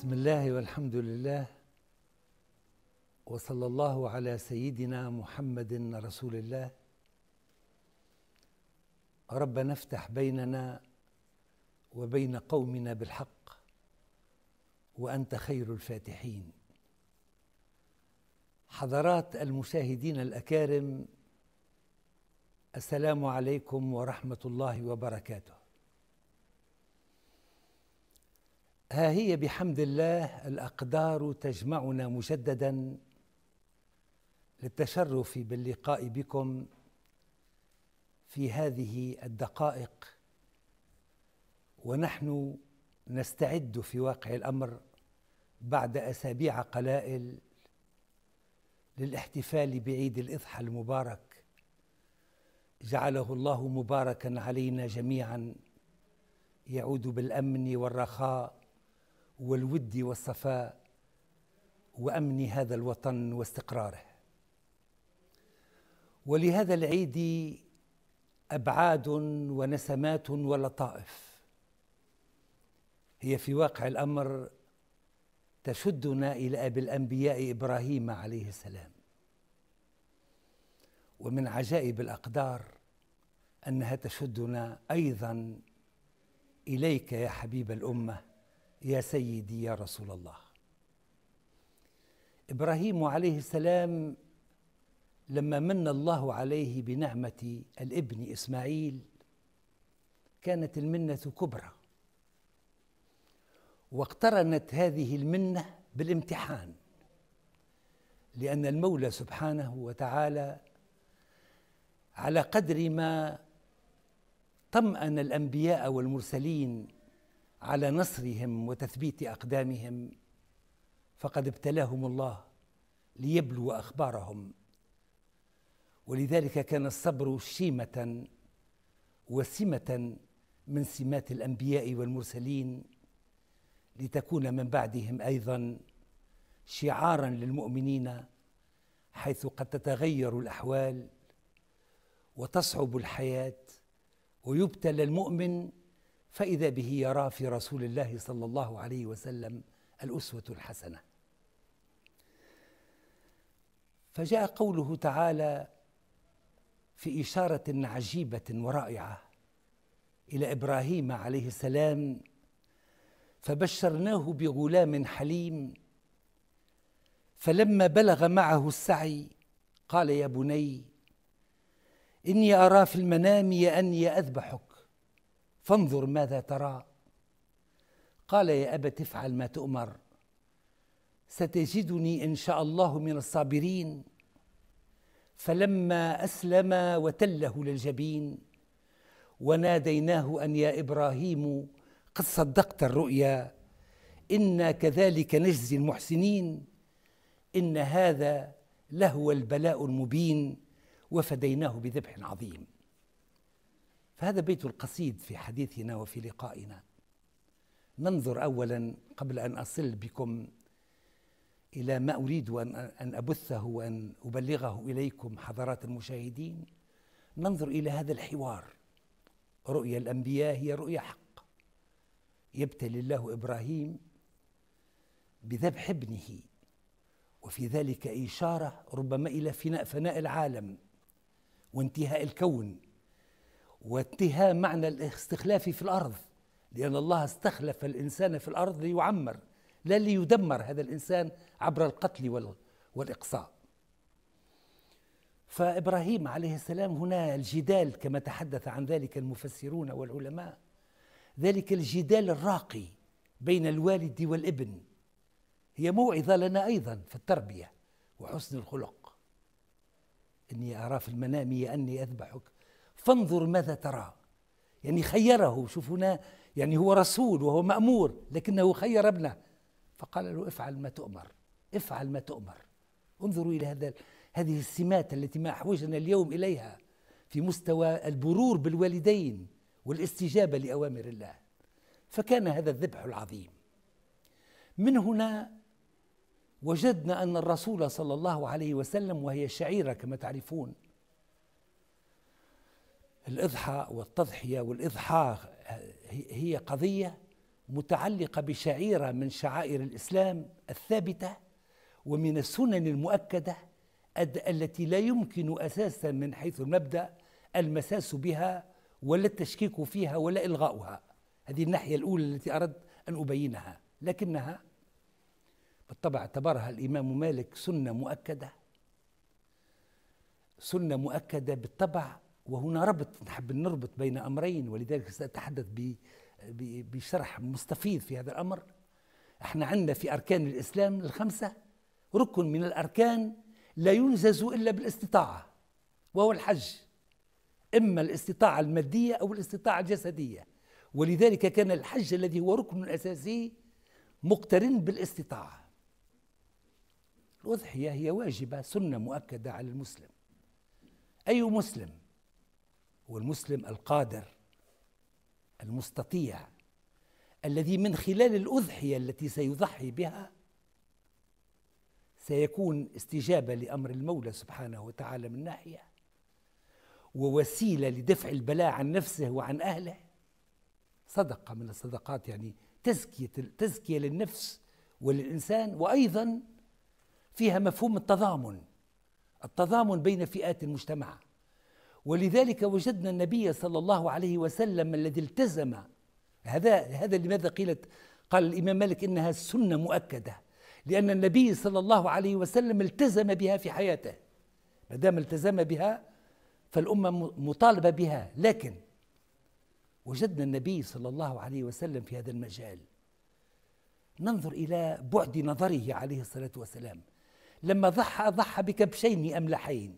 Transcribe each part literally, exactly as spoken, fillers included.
بسم الله والحمد لله وصلى الله على سيدنا محمد رسول الله. ربنا افتح بيننا وبين قومنا بالحق وأنت خير الفاتحين. حضرات المشاهدين الأكارم، السلام عليكم ورحمة الله وبركاته. ها هي بحمد الله الأقدار تجمعنا مجدداً للتشرف باللقاء بكم في هذه الدقائق، ونحن نستعد في واقع الأمر بعد أسابيع قلائل للاحتفال بعيد الأضحى المبارك، جعله الله مباركاً علينا جميعاً، يعود بالأمن والرخاء والود والصفاء وأمن هذا الوطن واستقراره. ولهذا العيد أبعاد ونسمات ولطائف هي في واقع الأمر تشدنا إلى أبي الأنبياء إبراهيم عليه السلام. ومن عجائب الأقدار أنها تشدنا أيضا إليك يا حبيب الأمة، يا سيدي يا رسول الله. إبراهيم عليه السلام لما من الله عليه بنعمة الابن إسماعيل كانت المنة كبرى، واقترنت هذه المنة بالامتحان، لأن المولى سبحانه وتعالى على قدر ما طمأن الأنبياء والمرسلين على نصرهم وتثبيت أقدامهم، فقد ابتلاهم الله ليبلو أخبارهم، ولذلك كان الصبر شيمة وسمة من سمات الأنبياء والمرسلين، لتكون من بعدهم أيضاً شعاراً للمؤمنين، حيث قد تتغير الأحوال وتصعب الحياة ويبتلى المؤمن، فإذا به يرى في رسول الله صلى الله عليه وسلم الأسوة الحسنة. فجاء قوله تعالى في إشارة عجيبة ورائعة إلى إبراهيم عليه السلام: فبشرناه بغلام حليم، فلما بلغ معه السعي قال: يا بني إني أرى في المنام أني أذبحك فانظر ماذا ترى. قال: يا أبت افعل ما تؤمر، ستجدني إن شاء الله من الصابرين. فلما أسلم وتله للجبين، وناديناه أن يا إبراهيم قد صدقت الرؤيا، إنا كذلك نجزي المحسنين، إن هذا لهو البلاء المبين، وفديناه بذبح عظيم. فهذا بيت القصيد في حديثنا وفي لقائنا. ننظر أولاً قبل أن أصل بكم إلى ما أريد أن أبثه وأن أبلغه إليكم حضرات المشاهدين، ننظر إلى هذا الحوار. رؤيا الأنبياء هي رؤيا حق، يبتلي الله إبراهيم بذبح ابنه، وفي ذلك إشارة ربما إلى فناء العالم وانتهاء الكون وانتهاء معنى الاستخلاف في الأرض، لأن الله استخلف الإنسان في الأرض ليعمر لا ليدمر، هذا الإنسان عبر القتل والإقصاء. فإبراهيم عليه السلام هنا الجدال كما تحدث عن ذلك المفسرون والعلماء، ذلك الجدال الراقي بين الوالد والابن، هي موعظة لنا أيضا في التربية وحسن الخلق. إني أرى في المنام أني أذبحك فانظر ماذا ترى، يعني خيره. شوفنا، يعني هو رسول وهو مأمور، لكنه خير ابنه فقال له: افعل ما تؤمر، افعل ما تؤمر. انظروا إلى هذا هذه السمات التي ما أحوجنا اليوم إليها في مستوى البرور بالوالدين والاستجابة لأوامر الله. فكان هذا الذبح العظيم. من هنا وجدنا أن الرسول صلى الله عليه وسلم، وهي شعيرة كما تعرفون، الإضحى والتضحية والإضحى هي قضية متعلقة بشعيرة من شعائر الإسلام الثابتة ومن السنن المؤكدة التي لا يمكن أساساً من حيث المبدأ المساس بها ولا التشكيك فيها ولا إلغاؤها. هذه الناحية الأولى التي أردت أن أبينها، لكنها بالطبع اعتبرها الإمام مالك سنة مؤكدة، سنة مؤكدة بالطبع. وهنا ربط، نحب نربط بين أمرين، ولذلك سأتحدث بشرح مستفيض في هذا الأمر. احنا عندنا في أركان الإسلام الخمسة ركن من الأركان لا ينجز إلا بالاستطاعة، وهو الحج، إما الاستطاعة المادية أو الاستطاعة الجسدية. ولذلك كان الحج الذي هو ركن أساسي مقترن بالاستطاعة. الأضحية هي واجبة، سنة مؤكدة على المسلم. أي مسلم؟ هو المسلم القادر المستطيع الذي من خلال الأضحية التي سيضحي بها سيكون استجابة لأمر المولى سبحانه وتعالى من ناحية، ووسيلة لدفع البلاء عن نفسه وعن أهله، صدقة من الصدقات، يعني تزكية, تزكية للنفس وللإنسان. وأيضا فيها مفهوم التضامن، التضامن بين فئات المجتمع. ولذلك وجدنا النبي صلى الله عليه وسلم الذي التزم هذا هذا لماذا قيلت قال الإمام مالك إنها سنة مؤكدة، لأن النبي صلى الله عليه وسلم التزم بها في حياته. ما دام التزم بها فالأمة مطالبة بها. لكن وجدنا النبي صلى الله عليه وسلم في هذا المجال ننظر إلى بعد نظره عليه الصلاة والسلام. لما ضحى ضحى بكبشين أملحين.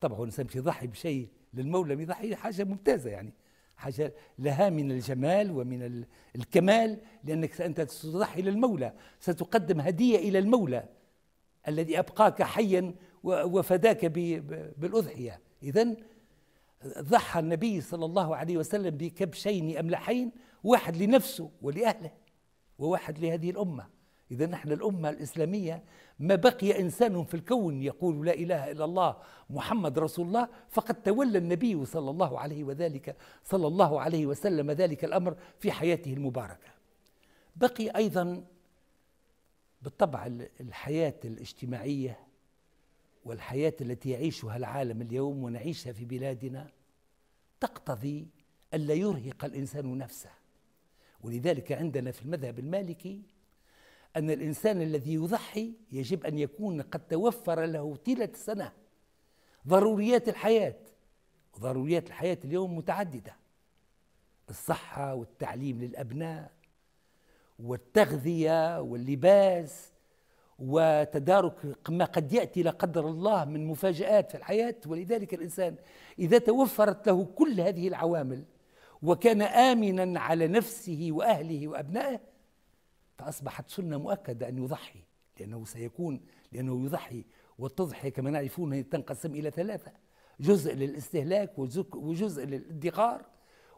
طبعا الإنسان مش يضحي بشيء للمولى، يضحي حاجة ممتازة، يعني حاجة لها من الجمال ومن الكمال، لأنك أنت ستضحي للمولى، ستقدم هدية إلى المولى الذي أبقاك حيا وفداك بالأضحية. إذن ضحى النبي صلى الله عليه وسلم بكبشين أملحين، واحد لنفسه ولأهله وواحد لهذه الأمة. إذا نحن الأمة الإسلامية ما بقي إنسان في الكون يقول لا إله إلا الله محمد رسول الله فقد تولى النبي صلى الله عليه وذلك صلى الله عليه وسلم ذلك الأمر في حياته المباركة. بقي أيضا بالطبع الحياة الاجتماعية والحياة التي يعيشها العالم اليوم ونعيشها في بلادنا تقتضي ألا يرهق الإنسان نفسه. ولذلك عندنا في المذهب المالكي أن الإنسان الذي يضحي يجب أن يكون قد توفر له طيلة السنة ضروريات الحياة، وضروريات الحياة اليوم متعددة: الصحة والتعليم للأبناء والتغذية واللباس وتدارك ما قد يأتي لا قدر الله من مفاجآت في الحياة. ولذلك الإنسان إذا توفرت له كل هذه العوامل وكان آمنا على نفسه وأهله وأبنائه فأصبحت سنة مؤكدة أن يضحي، لأنه سيكون لأنه يضحي. والتضحية كما نعرفون تنقسم إلى ثلاثة: جزء للاستهلاك وجزء للادخار،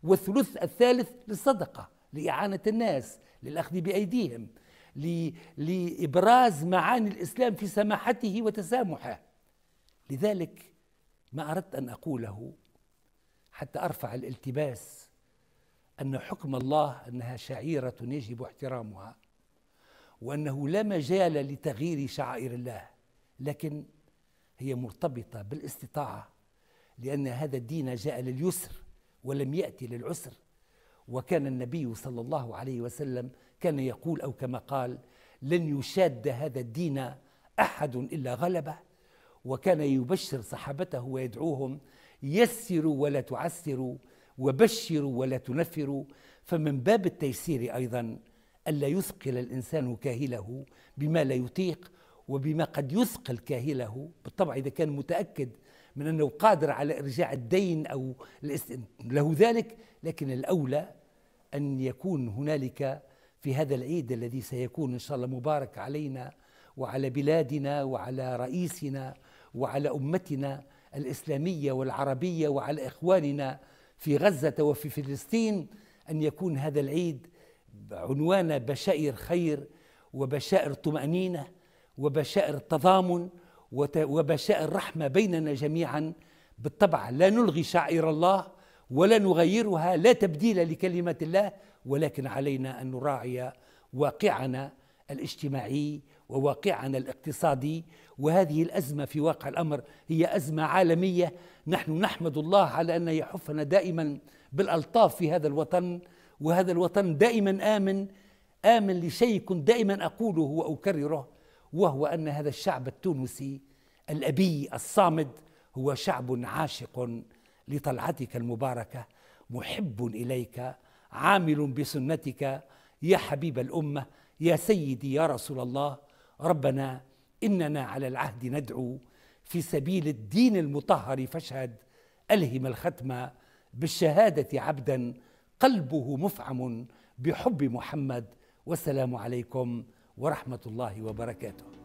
والثلث الثالث للصدقة، لإعانة الناس، للأخذ بأيديهم، لإبراز معاني الإسلام في سماحته وتسامحه. لذلك ما أردت أن أقوله حتى أرفع الالتباس أن حكم الله أنها شعيرة يجب احترامها، وأنه لا مجال لتغيير شعائر الله، لكن هي مرتبطة بالاستطاعة، لأن هذا الدين جاء لليسر ولم يأتي للعسر. وكان النبي صلى الله عليه وسلم كان يقول أو كما قال: لن يشاد هذا الدين أحد إلا غلبه. وكان يبشر صحابته ويدعوهم: يسروا ولا تعسروا، وبشروا ولا تنفروا. فمن باب التيسير أيضا ألا يثقل الإنسان كاهله بما لا يطيق وبما قد يثقل كاهله. بالطبع إذا كان متأكد من أنه قادر على إرجاع الدين أو له ذلك، لكن الأولى أن يكون هنالك في هذا العيد الذي سيكون إن شاء الله مبارك علينا وعلى بلادنا وعلى رئيسنا وعلى أمتنا الإسلامية والعربية وعلى إخواننا في غزة وفي فلسطين، أن يكون هذا العيد عنوانه بشائر خير وبشائر طمأنينة وبشائر تضامن وبشائر رحمة بيننا جميعا. بالطبع لا نلغي شعائر الله ولا نغيرها، لا تبديل لكلمة الله، ولكن علينا أن نراعي واقعنا الاجتماعي وواقعنا الاقتصادي. وهذه الأزمة في واقع الأمر هي أزمة عالمية. نحن نحمد الله على أن يحفنا دائما بالألطاف في هذا الوطن، وهذا الوطن دائما آمن آمن لشيء كنت دائما أقوله وأكرره، وهو أن هذا الشعب التونسي الأبي الصامد هو شعب عاشق لطلعتك المباركة، محب إليك، عامل بسنتك يا حبيب الأمة، يا سيدي يا رسول الله. ربنا إننا على العهد ندعو في سبيل الدين المطهر، فاشهد ألهم الختمة بالشهادة عبدا قلبه مفعم بحب محمد. والسلام عليكم ورحمة الله وبركاته.